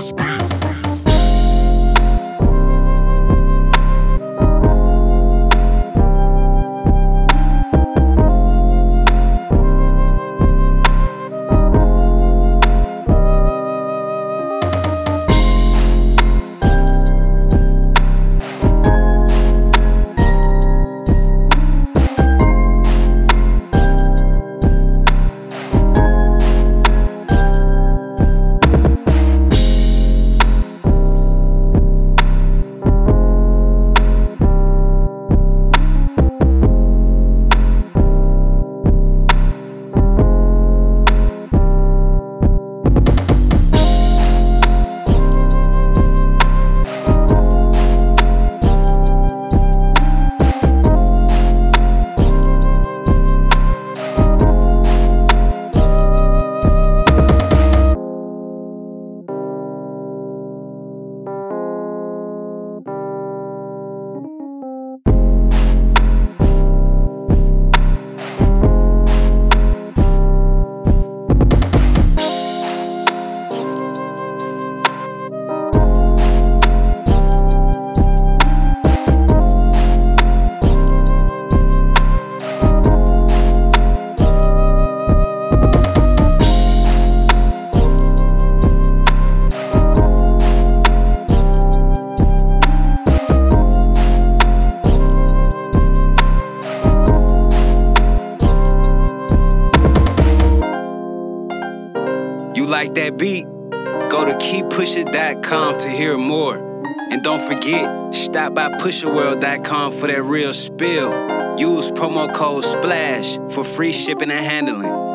to space. You like that beat? Go to keeppushit.com to hear more. And don't forget, stop by pushaworld.com for that real spill. Use promo code SPLASH for free shipping and handling.